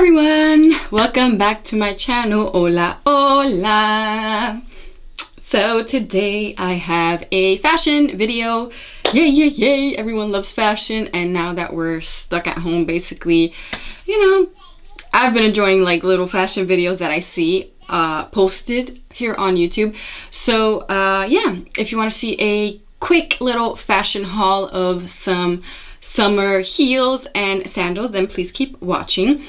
Everyone, welcome back to my channel. Hola, hola. So today I have a fashion video. Yay, yay, yay. Everyone loves fashion, and now that we're stuck at home, basically, you know, I've been enjoying like little fashion videos that I see posted here on YouTube. So yeah, if you want to see a quick little fashion haul of some summer heels and sandals, then please keep watching.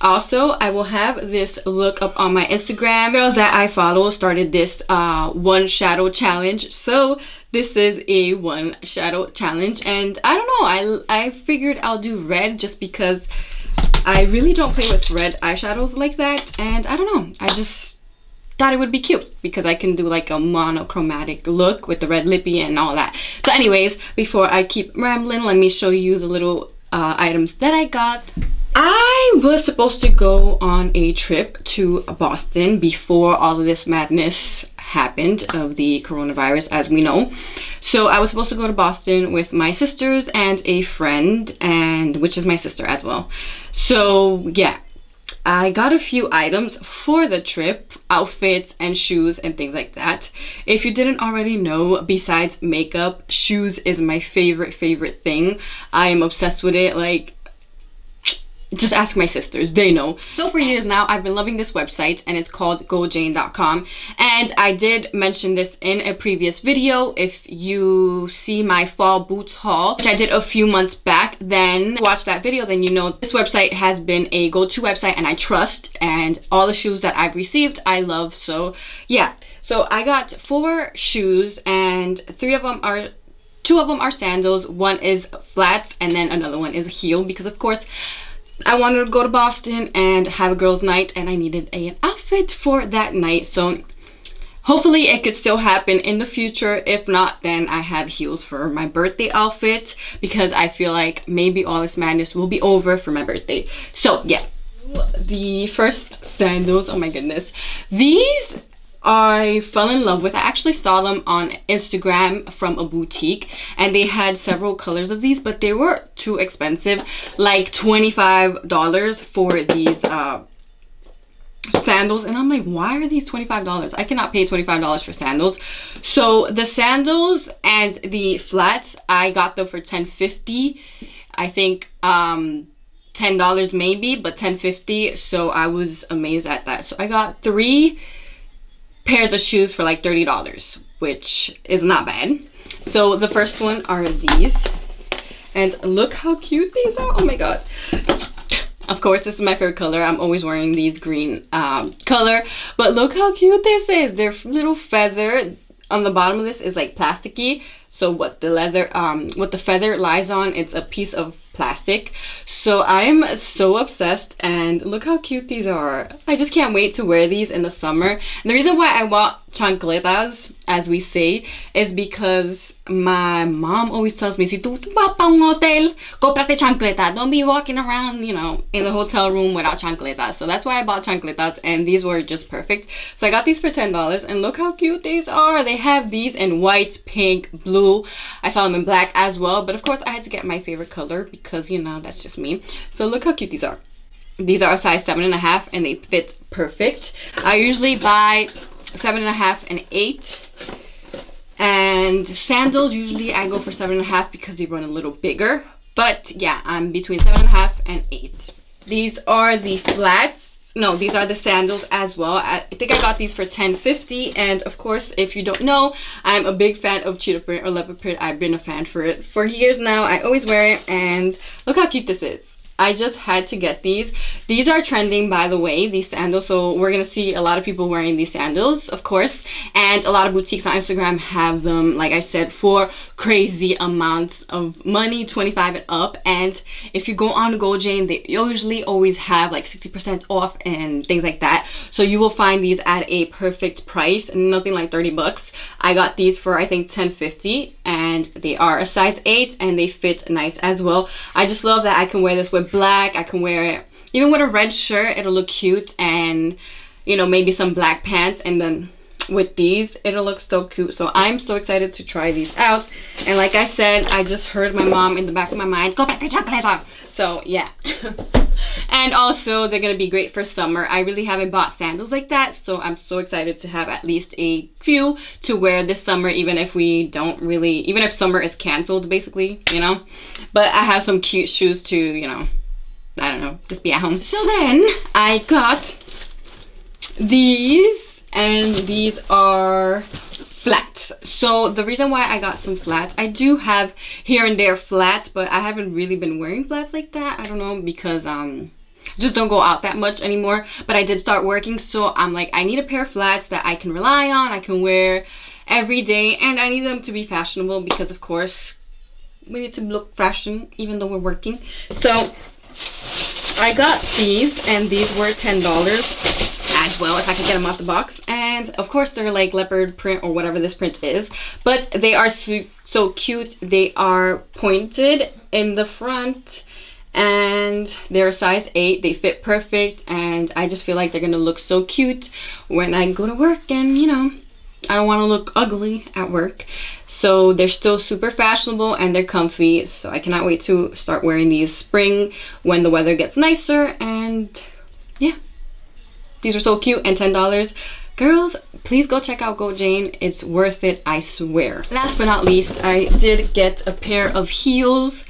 Also, I will have this look up on my Instagram. Girls that I follow started this one shadow challenge, so this is a one shadow challenge, and I don't know, I figured I'll do red just because I really don't play with red eyeshadows like that, and I don't know, I just thought it would be cute because I can do like a monochromatic look with the red lippy and all that. So anyways, before I keep rambling, let me show you the little items that I got. I was supposed to go on a trip to Boston before all of this madness happened of the coronavirus, as we know. So I was supposed to go to Boston with my sisters and a friend, and which is my sister as well. So yeah, I got a few items for the trip, outfits and shoes and things like that. If you didn't already know, besides makeup, shoes is my favorite thing. I am obsessed with it. Like, just ask my sisters, they know. So for years now, I've been loving this website, and it's called GoJane.com, and I did mention this in a previous video. If you see my fall boots haul, which I did a few months back, then watch that video, then you know this website has been a go-to website, and I trust, and all the shoes that I've received I love. So yeah, so I got 4 shoes, and 3 of them are, 2 of them are sandals, 1 is flats, and then another one is a heel, because of course I wanted to go to Boston and have a girls' night, and I needed an outfit for that night. So hopefully it could still happen in the future. If not, then I have heels for my birthday outfit, because I feel like maybe all this madness will be over for my birthday. So yeah, the first sandals, oh my goodness, these I fell in love with. I actually saw them on Instagram from a boutique, and they had several colors of these, but they were too expensive, like $25 for these sandals, and I'm like, why are these $25? I cannot pay $25 for sandals. So the sandals and the flats, I got them for $10.50, I think, $10 maybe, but $10.50, so I was amazed at that. So I got 3 pairs of shoes for like $30, which is not bad. So the first one are these, and look how cute these are. Oh my god, of course this is my favorite color. I'm always wearing these green color, but look how cute this is. Their little feather on the bottom of this is like plasticky, so what the leather what the feather lies on, it's a piece of plastic. So I'm so obsessed, and look how cute these are. I just can't wait to wear these in the summer. And the reason why I want chancletas, as we say, is because my mom always tells me, si tu vas pa un hotel, cómprate chancleta. Don't be walking around, you know, in the hotel room without chancletas. So that's why I bought chancletas, and these were just perfect. So I got these for $10, and look how cute these are. They have these in white, pink, blue. I saw them in black as well, but of course I had to get my favorite color, because you know, that's just me. So look how cute these are. These are a size 7.5, and they fit perfect. I usually buy 7.5 and 8, and sandals usually I go for 7.5 because they run a little bigger, but yeah, I'm between 7.5 and 8. These are the flats. No, these are the sandals as well. I think I got these for $10.50, and of course, if you don't know, I'm a big fan of cheetah print or leopard print. I've been a fan for it for years now. I always wear it, and look how cute this is. I just had to get these. These are trending, by the way, these sandals, so we're gonna see a lot of people wearing these sandals, of course, and a lot of boutiques on Instagram have them, like I said, for crazy amounts of money, $25 and up. And if you go on GoJane, they usually always have like 60% off and things like that, so you will find these at a perfect price, nothing like $30. I got these for I think $10.50, and they are a size 8, and they fit nice as well. I just love that I can wear this with black. I can wear it even with a red shirt, it'll look cute, and you know, maybe some black pants, and then with these, it'll look so cute. So I'm so excited to try these out. And like I said, I just heard my mom in the back of my mind, go back to chocolate on. So yeah. And also they're gonna be great for summer. I really haven't bought sandals like that, so I'm so excited to have at least a few to wear this summer, even if we don't really, even if summer is canceled basically, you know. But I have some cute shoes to, you know, I don't know, just be at home. So then I got these, and these are flats. So the reason why I got some flats, I do have here and there flats, but I haven't really been wearing flats like that. I don't know, because just don't go out that much anymore. But I did start working, so I'm like, I need a pair of flats that I can rely on, I can wear every day, and I need them to be fashionable, because of course we need to look fashion even though we're working. So I got these, and these were $10 as well, if I could get them out the box. And of course they're like leopard print or whatever this print is, but they are so cute. They are pointed in the front and they're size 8. They fit perfect, and I just feel like they're gonna look so cute when I go to work, and you know, I don't want to look ugly at work. So they're still super fashionable and they're comfy, so I cannot wait to start wearing these spring when the weather gets nicer. And yeah, these are so cute, and $10. Girls, please go check out Go Jane. It's worth it, I swear. Last but not least, I did get a pair of heels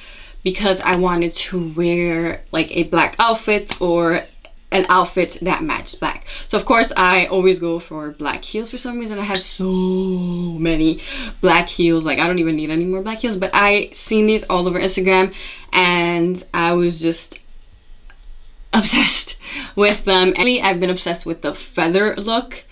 because I wanted to wear like a black outfit or an outfit that matched black. So of course I always go for black heels. For some reason I have so many black heels, like I don't even need any more black heels, but I seen these all over Instagram and I was just obsessed with them. And I've been obsessed with the feather look.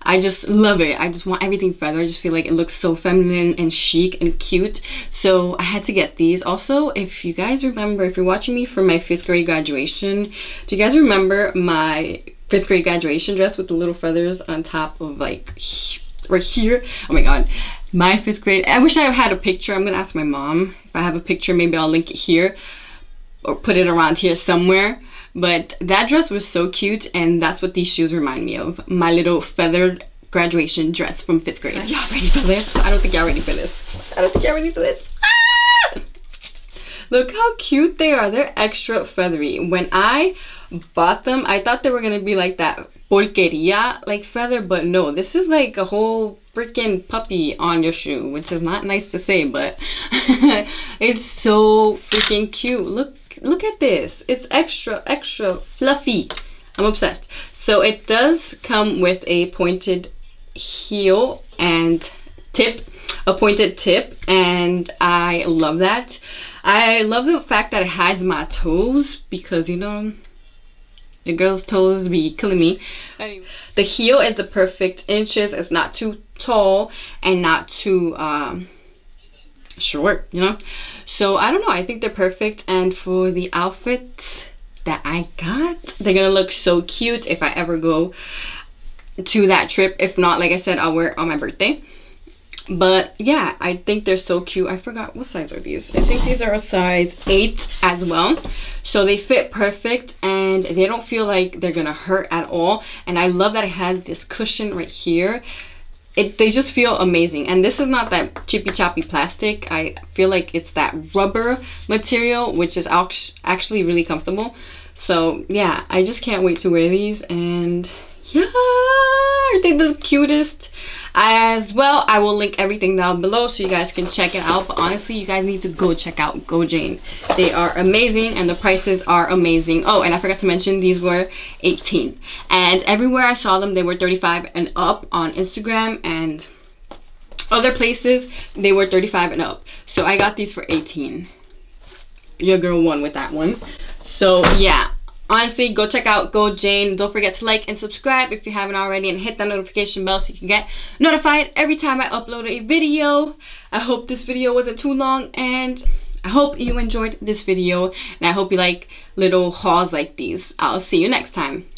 I just love it. I just want everything feather. I just feel like it looks so feminine and chic and cute, so I had to get these. Also, if you guys remember, if you're watching me from my 5th grade graduation, do you guys remember my 5th grade graduation dress with the little feathers on top of like right here? Oh my god, my 5th grade. I wish I had a picture. I'm gonna ask my mom if I have a picture. Maybe I'll link it here or put it around here somewhere. But that dress was so cute, and that's what these shoes remind me of. My little feathered graduation dress from 5th grade. Are y'all ready for this? I don't think y'all ready for this. I don't think y'all ready for this. Ah! Look how cute they are. They're extra feathery. When I bought them, I thought they were going to be like that porqueria, like feather, but no. This is like a whole freaking puppy on your shoe, which is not nice to say, but it's so freaking cute. Look at this. It's extra fluffy. I'm obsessed. So it does come with a pointed heel and tip, a pointed tip, and I love that. I love the fact that it hides my toes, because you know, the girl's toes be killing me. Anyway, the heel is the perfect inches. It's not too tall and not too short, you know. So I don't know, I think they're perfect. And for the outfits that I got, they're gonna look so cute if I ever go to that trip. If not, like I said, I'll wear it on my birthday. But yeah, I think they're so cute. I forgot, what size are these? I think these are a size 8 as well. So they fit perfect and they don't feel like they're gonna hurt at all. And I love that it has this cushion right here. They just feel amazing. And this is not that chippy choppy plastic. I feel like it's that rubber material, which is actually really comfortable. So yeah, I just can't wait to wear these. And yeah, aren't they the cutest? As well, I will link everything down below so you guys can check it out. But honestly, you guys need to go check out Go Jane. They are amazing and the prices are amazing. Oh, and I forgot to mention, these were $18, and everywhere I saw them they were $35 and up on Instagram and other places. They were $35 and up, so I got these for $18. Your girl won with that one. So yeah, honestly, go check out Go Jane. Don't forget to like and subscribe if you haven't already, and hit that notification bell so you can get notified every time I upload a video. I hope this video wasn't too long, and I hope you enjoyed this video, and I hope you like little hauls like these. I'll see you next time.